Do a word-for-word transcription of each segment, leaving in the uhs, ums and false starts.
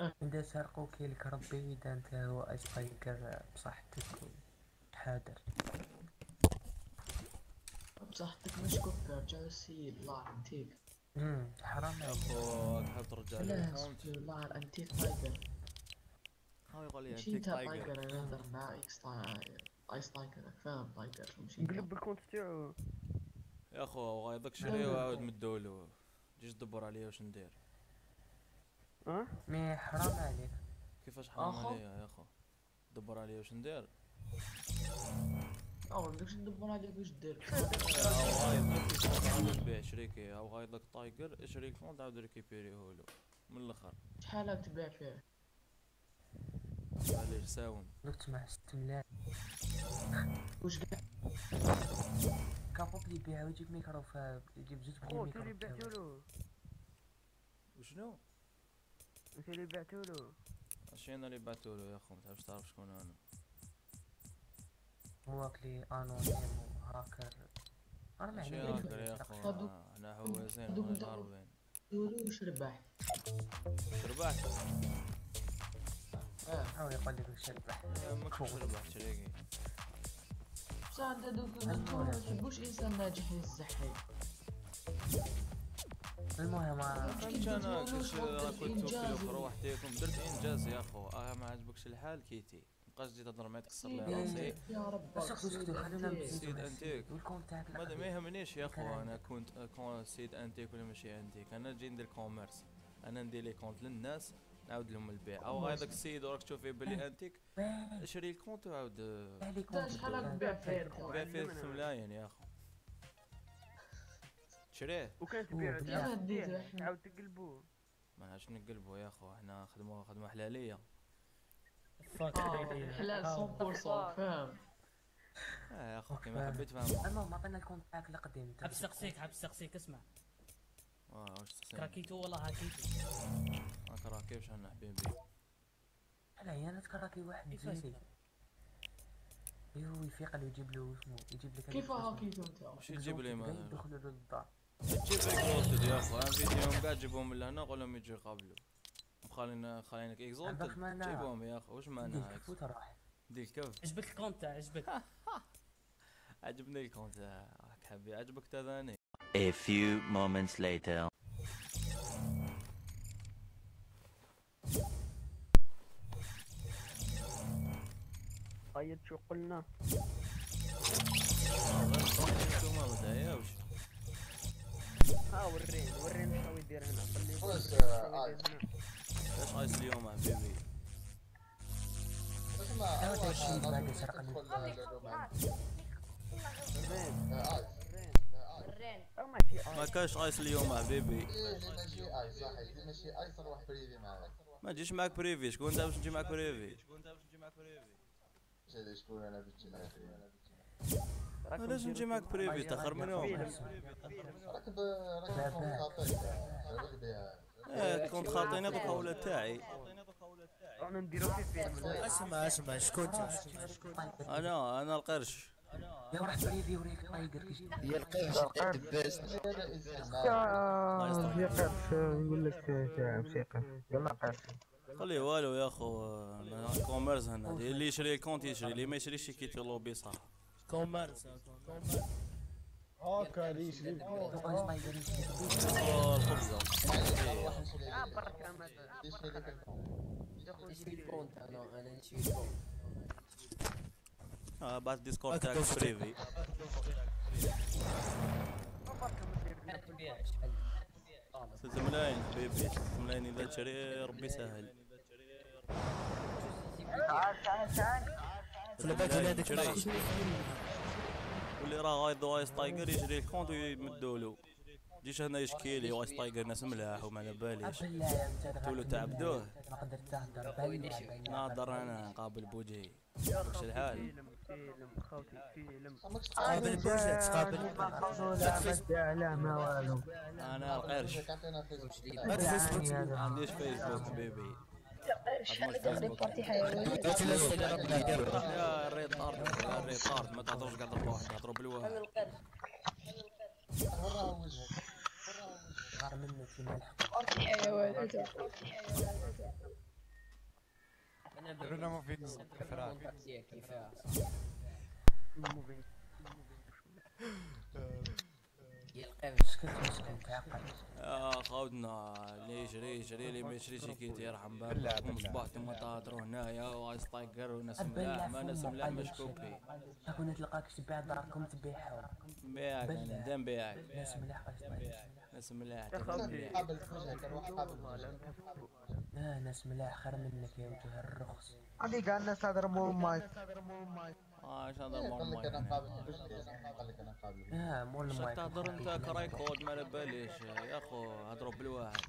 إذا سرقوك لك ربي، إذا أنت هو أشقى يقرع بصحتك حاضر بصحتك مشكوك رجال السيد الله أنتيك. أمم حرام يا أخو تحط رجال الله أنتيك تايجر. هاي يقول لي أنتيك تايجر أنا نهضر مع إكس آيس تايجر فاهم تايجر مشيت قلب الكونت تاعو يا أخو غايضك شري وعاود مدولو جيش دبر عليا واش ندير. اه مي حرام عليك كيفاش حرام عليا يا اخو دبر عليا واش ندير. اه ما بدكش ندبر عليك واش دير غايضك تبيع شريكي او غايضك تايجر اشري الفوند عاود ريكيبيريهولو من الاخر. شحال راك تبيع فيه؟ علاش ساون درت مع ست ملايين واش كاع كابوك اللي يبيعها ويجيب ميكروفا يجيب زوج ميكروفا انت اللي بعتولو وشنو انت اللي بعتولو ماشي انا اللي بعتولو يا خو متعرفش تعرف شكون انا هو كلي انونيم هاكر انا ما عليك يا خو انا هوازين انا ضاربين دولو واش ربحت ربحت اه هاو يقول لك واش ربحت ماكش ربحت شريكي بصح انت دوك ما تحبوش انسان ناجح يزحلي. المهم فهمت انا كنت توكل روحتيكم درت انجاز يا اخو. اه ما عجبكش الحال كيتي مابقاش تجي تهضر معايا تكسر لي راسي يا ربي خلينا سيد انتيك ما يهمنيش يا اخو. انا كنت كون سيد انتيك ولا ماشي انتيك انا جاي ندير كوميرس انا ندير لي كونت للناس نعاود لهم البيع او هذاك السيد وراك تشوفيه بلي انتيك شري الكونت وعاود شحال راك تبيع فيه الكونت؟ تبيع فيه ثلاث ملايين يا اخو شريه وكان تبيع عاود تقلبوه. ما نعرفش نقلبوه يا اخو حنا خدموها خدمه حلاليه حلال مية بالمية فاهم. اه يا اخو كيما حبيت فاهم. المهم عطينا الكونت تاعك القديم حاب تسقسيك حاب تسقسيك اسمع اه واش تسقسيك كراكيتو والله هاكيتو كراكي واش انا حبيبي العيانة كراكي واحد جديد يهو يفيق اللي يجيب له اسمه يجيب لك كيف هاكيتو انت ماشي تجيب لي ما يدخلوا للدار تجيب اكزولتد يا اخو ان فيديوهم كاع جيبهم من هنا قول لهم يجيو يقابلوا مخلينا خليناك اكزولتد جيبهم يا اخو واش معناها هاك فوت راح دير الكف. عجبك الكونت تاع عجبك عجبني الكونت راك حبي عجبك تا ثاني. A few moments later طيب شو قلنا؟ انتوما غدايا واش؟ ها وريني وريني شنو يدير هنا خليه واش عايز اليوم حبيبي؟ انا توشي باقي سرقني ما كاش ايس اليوم حبيبي. ماشي ايس صحيح ماشي ايس روح بريفي معاك ما تجيش معاك بريفي. شكون انت باش تجي معاك بريفي؟ شكون انت باش تجي معاك بريفي؟ هذا شكون انا باش تجي معاك بريفي؟ علاش نجي معاك بريفي تاخر منهم؟ راكب راكب خاطيك اه كنت خاطيني دوك هو تاعي انا نديرو في فيلم. اسمع اسمع شكون انا انا القرش يا واحد بريفي وريك طايقر كيجي هي القرش الدباس يا قرش نقول لك موسيقى يلا قرش خليه والو يا اخو كوميرس هنا اللي يشري الكونت يشري اللي ما يشريش كيتي لوبي صح كوميرس كوميرس هاكا اللي يشري الخبزه يشري الكونت انا انا نشري الكونت اه بعد ديسكورد تاعك بريفي ست ملايين حبيبي ست ملايين اذا تشري ربي يسهل. تعال تعال تعال في الباك اللي هذيك واللي راه غايض وايس تايجر يشري الكونت ويمدولو جيش هنا يشكي لي وايس تايجر ناس ملاح وما على باليش تولو تعبدوه نهضر انا نقابل بوجي واش الحال؟ فيلم خوتي فيلم تقابل بوجي تقابل لا تدعي لا ما والو انا القرش ما تفيسبوك ما عنديش فيسبوك بيبي شحال ديبورتي حيوانات يا الريد طارت يا الريد طارت ما تهضروش قاعد بروحك هضروا بالواحد. انا القرش وراها وجهك وراها وجهك غير منك في ملحق حيوانات We're not moving. اه خاودنا اللي يجري يجري اللي ما يجريش كي يرحم بالك. وصباحكم تهضروا هنايا وايس طايقر وناس ملاح ما ناس ملاح مشكوكي. كون نتلقاكش تبيع داركم تبيعوا. نبيعك انا بدا نبيعك. ناس ملاح وايس طايقر. ناس ملاح. قابل فوجك نروح قابل. اه ناس ملاح خير منك يا وجه الرخص. عندي كاع الناس هضروا مايك. اه اش هضر مول المايك. اه مول المايك. واش تهضر انت كرايكود ما على باليش يا خو هضروا بالواحد.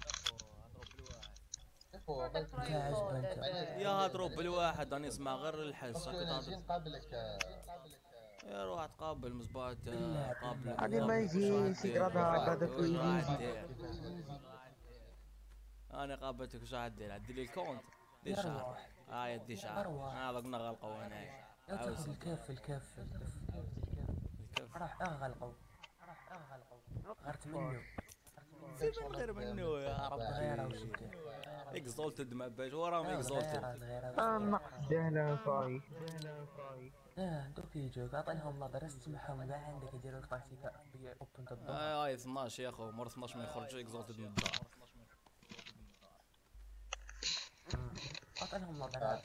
هضروا بالواحد. يا هضروا بالواحد راني نسمع غير الحس. يا روح تقابل مصباح تقابل. غادي ما يجيش يقرا هكا في انا قابلتك واش راح دير؟ عدي لي الكونت دير شعر. اه يدي شعر. اه ضقنا غلقوا هنايا. لا تاخذ الكاف الكاف الكاف راح اغلقوا راح اغلقوا غرت منو سيبك غير منو يا رب غيره وجهك اكزولتد ما باش وراهم اكزولتد ما سهله صاي سهله صاي اه دوك يجوك عطيهم نظره تسمعهم كاع عندك يديروا الطاكتيكا اوبن تاع الدار اه اثناش يا اخو مور اثناش ما يخرجش اكزولتد من الدار عطيهم نظره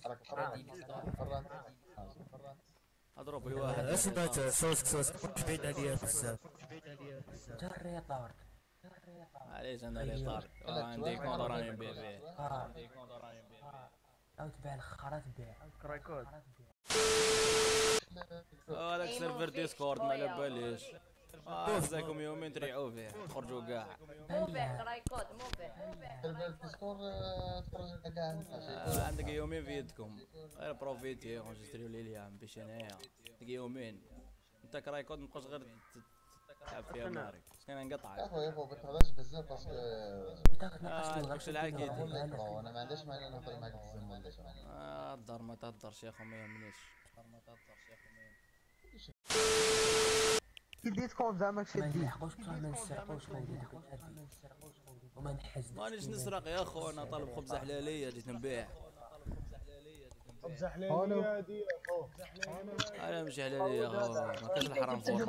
اضرب بواحد اصبت صوصك صوصك بعيد عليا بزاف بعيد عليا بزاف جري يا طارق جري يا طارق معليش انا اللي طارق عندي كونط راني نبيع فيه عندي كونط راني نبيع او تبيع الخرا تبيع كرايكود هذاك سيرفر ديسكورد ما على باليش هزاكم يومين تريعوا فيه تخرجوا كاع مو به كرايكود مو به عندك يومين في يدكم غير بروفيتي اونجستريو لي ليام باش انايا عندك يومين انت كرايكود مابقاش غير تلعب فيها ناري كان انقطعك يا خويا يا خويا ما تهضرش بزاف باسكو تاكلش العاكي انا ما عنديش مانع نهضر معاك بزاف ما عنديش مانع هضر ما تهضرش يا خو ما يهمنيش ما تهضرش يا خو كي ديسكورد زعما شديد ما نحقوش بصح ما نسرقوش ما نديروش وما نحزنش مانيش نسرق يا خو انا طالب خبزه حلاليه جيت نبيع خبزه حلاليه هادي يا خو انا ماشي حلاليه يا خو ما كاش الحرام فوق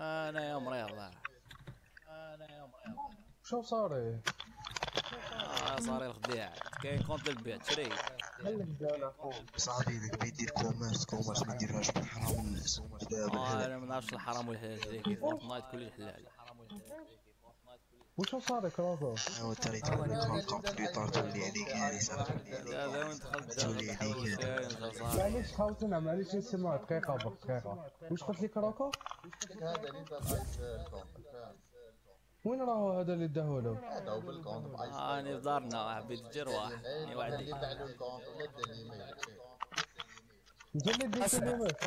انا يا مريض انا يا مريض شو صاري اه صاري الخديع كاين كونت البيع تشري صاحبي ذاك بيدير كوميرس كوميرس ما يديرهاش بالحرام والناس اه انا ما نعرفش الحرام والحلال كي فورتنايت كلش حلال وشو صارك رازا؟ ايوا انت اللي تقلب في طارت اللي عليك هارس لا لا وانت خلت اللي عليك معليش خاوت انا معليش نسمع دقيقه دقيقه واش قلت لك راكو؟ واش قلت لك هذا اللي دار وين راهو هذا اللي داهولو؟ هذا هو بالكونت بايس راني في دارنا حبيت جرواح راني وعدي اللي باع له الكونت ولا الايميل جلد السلامات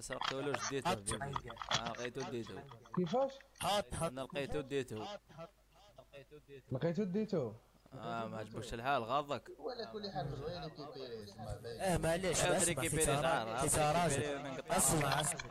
سرقتولوش ديته لقيتو ديته كيفاش؟ حاط حاط انا لقيتو ديته لقيتو ديته اه ما عجبوش الحال غاضك ولا كل حال زوين كيبيريش اه معليش اسمع كيبيريش اسمع اسمع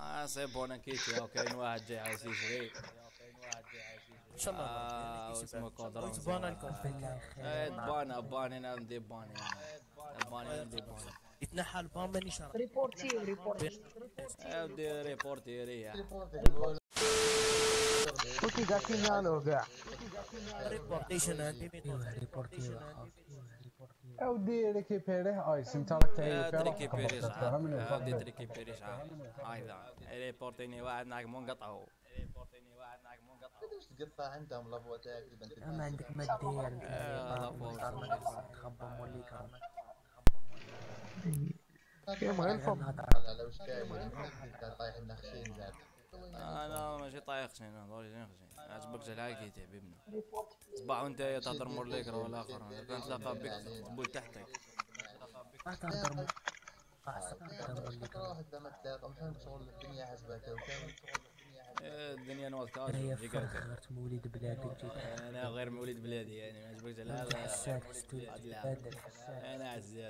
اه سي بون انكيتي وكاين واحد جاي عايز يجري كاين واحد جاي عايز يجري ان شاء الله اه اسمه كودرون تبانا لكم في الخير اه تبانا باني انا ندير باني باني ندير باني يتنحى البان ماني شرط ريبورتي ريبورتي اه ودي ريبورتي ريح كنتي قاعدين له كاع ريبورتيشن عندي ريبورتي او دي ريكيبيريه ايس انت راك تعيط ريكيبيريش عادي ريكيبيريش عادي ايضا ريبورتيني واحد معاك مو نقطعو ريبورتيني واحد معاك مو نقطعو ما تقدرش تقطع عندهم لافوا تاعك البنت ما عندك ما دير تخبم ولي كرم يا مغلفهم على واش كاين طايح لنا خشين زاد انا ماشي طايقني انا ضروري نخجل عجبك جلعاكي تاع بيبنا صباح وانت تهضر مور ليك راه الاخر كنتلاقى بك قبول تحتك تهضر مور الدنيا نوضتها غير مولد بلادي انا غير مولد بلادي يعني ما عجبكش على هذا انا عزيز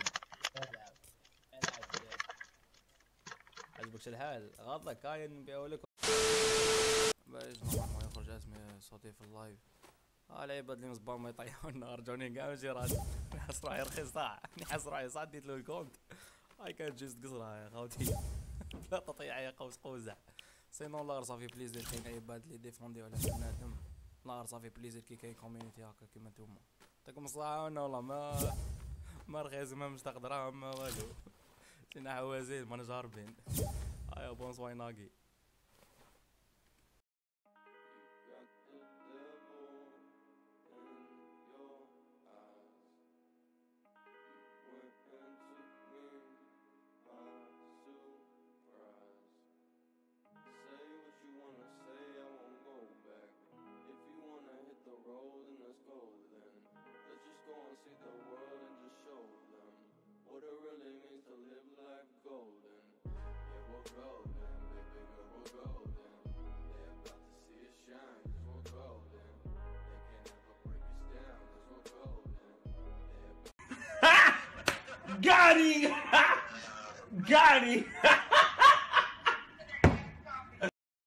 عجبكش الحال غلطة كاين نبيعو لك باش ما يخرج اسمي صوتي في اللايف. ها العباد اللي مصبر ما يطيحونا رجعوني كاع الجيران نحس روحي رخيص صاع نحس روحي صاع ديت له الكونت هاي كانت جيست قصرها يا خوتي لا تطيع يا قوس قوزع سينو نهار صافي بليزير كاين العباد اللي ديفونديو على بنادم نهار صافي بليزير كي كاين كوميونيتي هاكا كيما نتوما يعطيكم الصحة والله ما ما رخيص ما مش تاخد دراهم ما والو شينا حوازين ماناش هاربين ايوا بونسواي ناقي Got it! Got it!